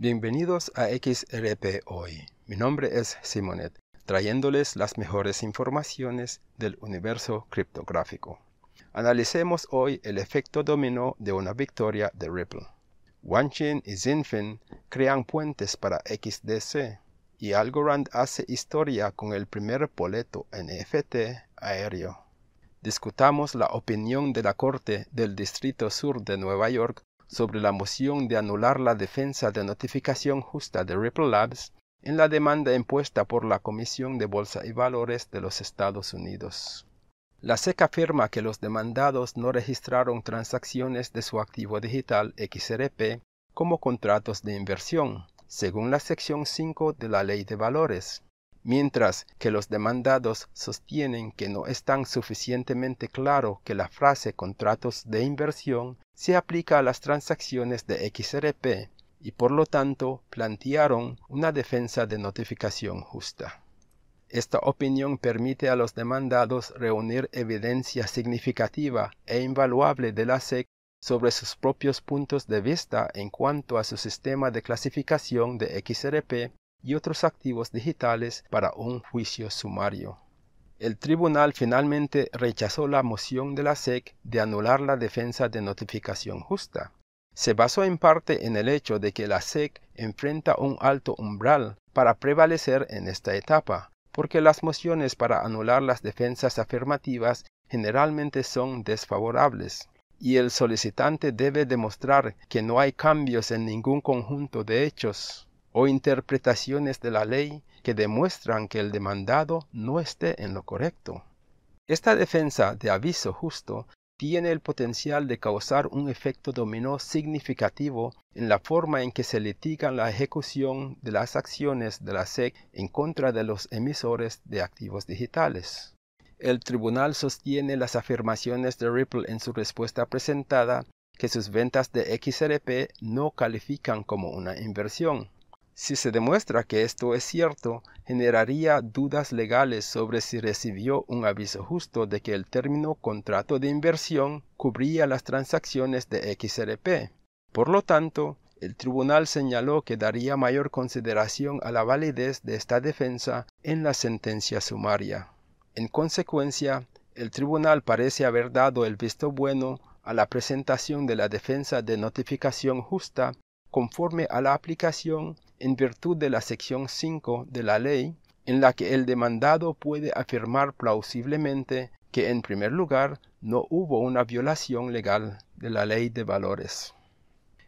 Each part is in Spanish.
Bienvenidos a XRP hoy. Mi nombre es Simonet, trayéndoles las mejores informaciones del universo criptográfico. Analicemos hoy el efecto dominó de una victoria de Ripple. Wanchain y XinFin crean puentes para XDC y Algorand hace historia con el primer boleto NFT aéreo. Discutamos la opinión de la Corte del Distrito Sur de Nueva York sobre la moción de anular la defensa de notificación justa de Ripple Labs en la demanda impuesta por la Comisión de Bolsa y Valores de los Estados Unidos. La SEC afirma que los demandados no registraron transacciones de su activo digital XRP como contratos de inversión, según la sección 5 de la Ley de Valores, mientras que los demandados sostienen que no es tan suficientemente claro que la frase contratos de inversión se aplica a las transacciones de XRP y por lo tanto plantearon una defensa de notificación justa. Esta opinión permite a los demandados reunir evidencia significativa e invaluable de la SEC sobre sus propios puntos de vista en cuanto a su sistema de clasificación de XRP y otros activos digitales para un juicio sumario. El tribunal finalmente rechazó la moción de la SEC de anular la defensa de notificación justa. Se basó en parte en el hecho de que la SEC enfrenta un alto umbral para prevalecer en esta etapa, porque las mociones para anular las defensas afirmativas generalmente son desfavorables, y el solicitante debe demostrar que no hay cambios en ningún conjunto de hechos o interpretaciones de la ley que demuestran que el demandado no esté en lo correcto. Esta defensa de aviso justo tiene el potencial de causar un efecto dominó significativo en la forma en que se litiga la ejecución de las acciones de la SEC en contra de los emisores de activos digitales. El tribunal sostiene las afirmaciones de Ripple en su respuesta presentada que sus ventas de XRP no califican como una inversión. Si se demuestra que esto es cierto, generaría dudas legales sobre si recibió un aviso justo de que el término contrato de inversión cubría las transacciones de XRP. Por lo tanto, el tribunal señaló que daría mayor consideración a la validez de esta defensa en la sentencia sumaria. En consecuencia, el tribunal parece haber dado el visto bueno a la presentación de la defensa de notificación justa conforme a la aplicación en virtud de la sección 5 de la ley, en la que el demandado puede afirmar plausiblemente que, en primer lugar, no hubo una violación legal de la ley de valores.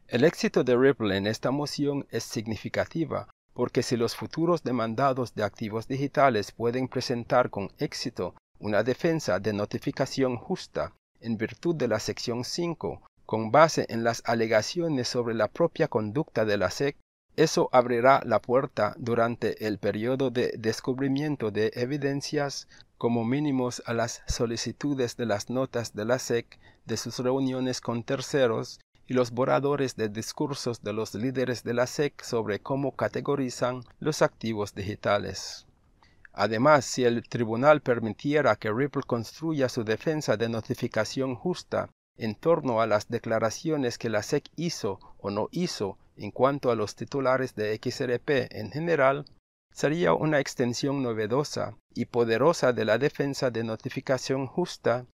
El éxito de Ripple en esta moción es significativa, porque si los futuros demandados de activos digitales pueden presentar con éxito una defensa de notificación justa en virtud de la sección 5, con base en las alegaciones sobre la propia conducta de la SEC, eso abrirá la puerta durante el periodo de descubrimiento de evidencias como mínimos a las solicitudes de las notas de la SEC, de sus reuniones con terceros y los borradores de discursos de los líderes de la SEC sobre cómo categorizan los activos digitales. Además, si el tribunal permitiera que Ripple construya su defensa de notificación justa en torno a las declaraciones que la SEC hizo o no hizo en cuanto a los titulares de XRP en general, sería una extensión novedosa y poderosa de la defensa de notificación justa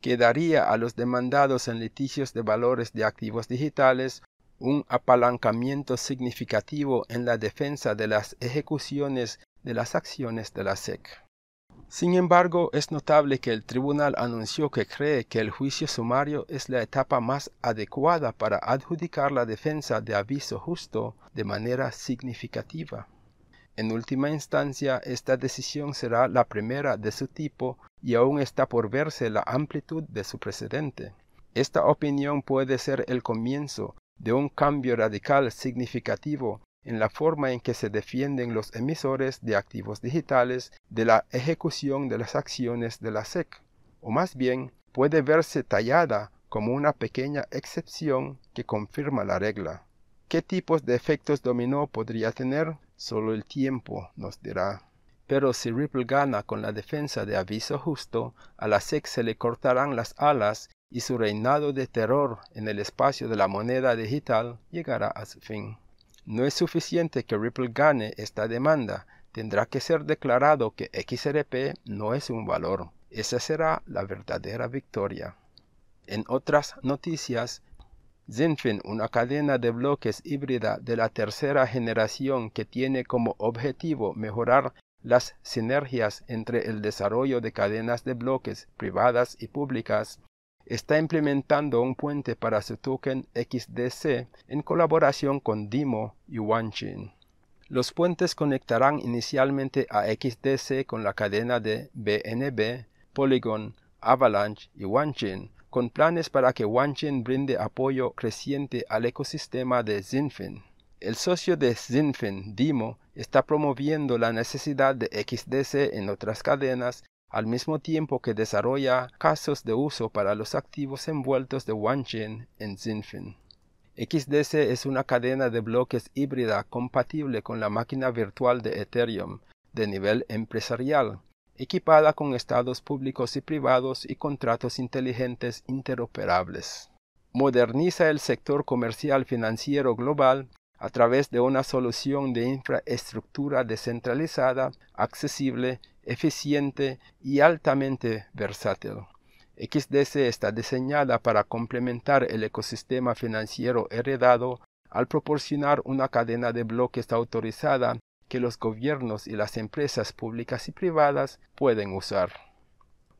que daría a los demandados en litigios de valores de activos digitales un apalancamiento significativo en la defensa de las ejecuciones de las acciones de la SEC. Sin embargo, es notable que el tribunal anunció que cree que el juicio sumario es la etapa más adecuada para adjudicar la defensa de aviso justo de manera significativa. En última instancia, esta decisión será la primera de su tipo y aún está por verse la amplitud de su precedente. Esta opinión puede ser el comienzo de un cambio radical significativo en la forma en que se defienden los emisores de activos digitales de la ejecución de las acciones de la SEC, o más bien puede verse tallada como una pequeña excepción que confirma la regla. ¿Qué tipos de efectos dominó podría tener? Solo el tiempo nos dirá. Pero si Ripple gana con la defensa de aviso justo, a la SEC se le cortarán las alas y su reinado de terror en el espacio de la moneda digital llegará a su fin. No es suficiente que Ripple gane esta demanda, tendrá que ser declarado que XRP no es un valor. Esa será la verdadera victoria. En otras noticias, XinFin, una cadena de bloques híbrida de la tercera generación que tiene como objetivo mejorar las sinergias entre el desarrollo de cadenas de bloques privadas y públicas, está implementando un puente para su token XDC en colaboración con Dimo y Wanchain. Los puentes conectarán inicialmente a XDC con la cadena de BNB, Polygon, Avalanche y Wanchain, con planes para que Wanchain brinde apoyo creciente al ecosistema de XinFin. El socio de XinFin, Dimo, está promoviendo la necesidad de XDC en otras cadenas al mismo tiempo que desarrolla casos de uso para los activos envueltos de Wanchain en XinFin. XDC es una cadena de bloques híbrida compatible con la máquina virtual de Ethereum de nivel empresarial, equipada con estados públicos y privados y contratos inteligentes interoperables. Moderniza el sector comercial financiero global a través de una solución de infraestructura descentralizada, accesible, eficiente y altamente versátil. XDC está diseñada para complementar el ecosistema financiero heredado al proporcionar una cadena de bloques autorizada que los gobiernos y las empresas públicas y privadas pueden usar.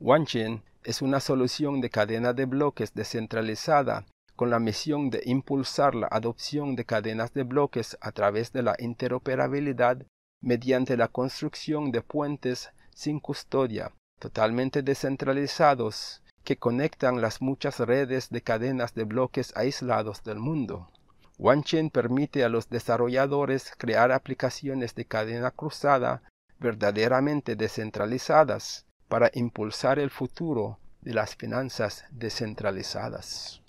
Onechain es una solución de cadena de bloques descentralizada con la misión de impulsar la adopción de cadenas de bloques a través de la interoperabilidad mediante la construcción de puentes sin custodia, totalmente descentralizados, que conectan las muchas redes de cadenas de bloques aislados del mundo. Onechain permite a los desarrolladores crear aplicaciones de cadena cruzada verdaderamente descentralizadas para impulsar el futuro de las finanzas descentralizadas.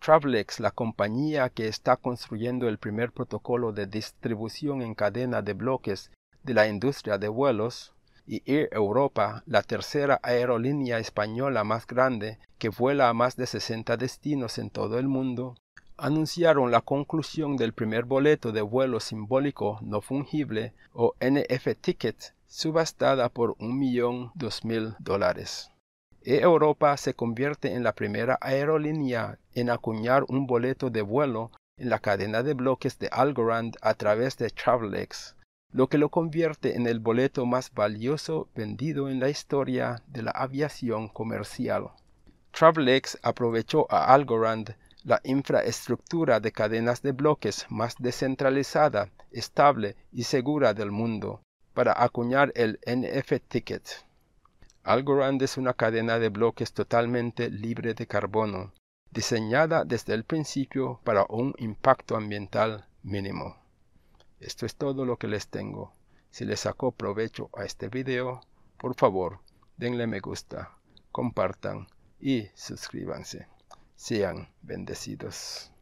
TravelX, la compañía que está construyendo el primer protocolo de distribución en cadena de bloques de la industria de vuelos, y Air Europa, la tercera aerolínea española más grande que vuela a más de 60 destinos en todo el mundo, anunciaron la conclusión del primer boleto de vuelo simbólico no fungible o NF Ticket subastada por $1.200.000. Air Europa se convierte en la primera aerolínea en acuñar un boleto de vuelo en la cadena de bloques de Algorand a través de TravelX, lo que lo convierte en el boleto más valioso vendido en la historia de la aviación comercial. TravelX aprovechó a Algorand, la infraestructura de cadenas de bloques más descentralizada, estable y segura del mundo, para acuñar el NF Ticket. Algorand es una cadena de bloques totalmente libre de carbono, diseñada desde el principio para un impacto ambiental mínimo. Esto es todo lo que les tengo. Si les sacó provecho a este video, por favor, denle me gusta, compartan y suscríbanse. Sean bendecidos.